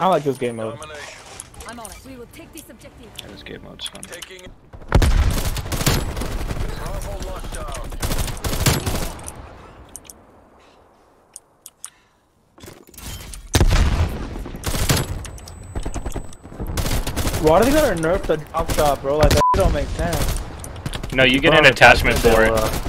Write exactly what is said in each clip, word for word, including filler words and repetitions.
I like this game mode. I'm on it. We will take this objective. Yeah, this game mode's fun. Taking it. Bravo lockdown. Why do they gotta nerf the drop shot, bro? Like that don't make sense. No, you get an attachment for it. Uh,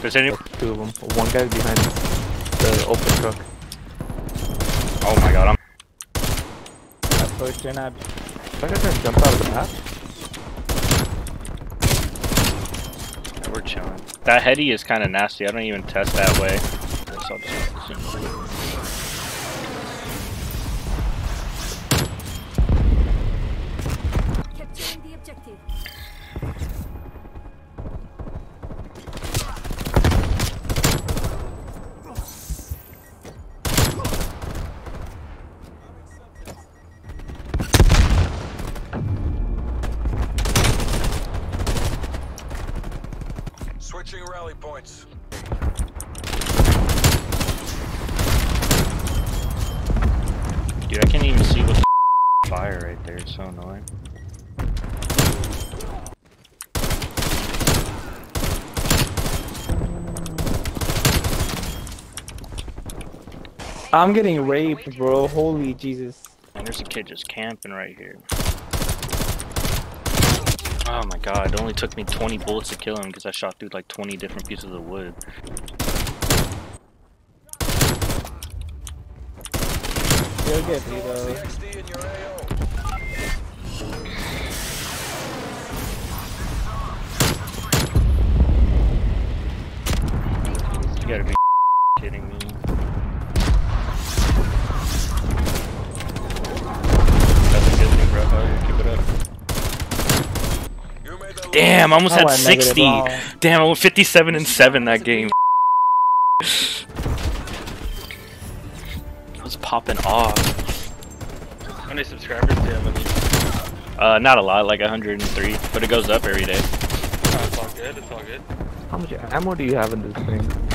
There's any two of them. One guy behind the open truck. Oh my god, I'm. I pushed in. I think I just jumped out of the map. Yeah, we're chilling. That heady is kind of nasty. I don't even test that way. Capturing the objective. Switching rally points. Dude, I can't even see what's fire right there. It's so annoying. I'm getting raped, bro. Holy Jesus. And there's a kid just camping right here. Oh my god, it only took me twenty bullets to kill him because I shot through like twenty different pieces of wood. You'll get me though. You gotta be kidding me. That's a good thing, bro. How do you keep it up? Damn, I almost oh, had sixty. Damn, I went fifty-seven and seven that game. I was popping off. How many subscribers do you have? Uh, not a lot, like one hundred and three, but it goes up every day. Oh, it's all good, it's all good. How much ammo do you have in this thing?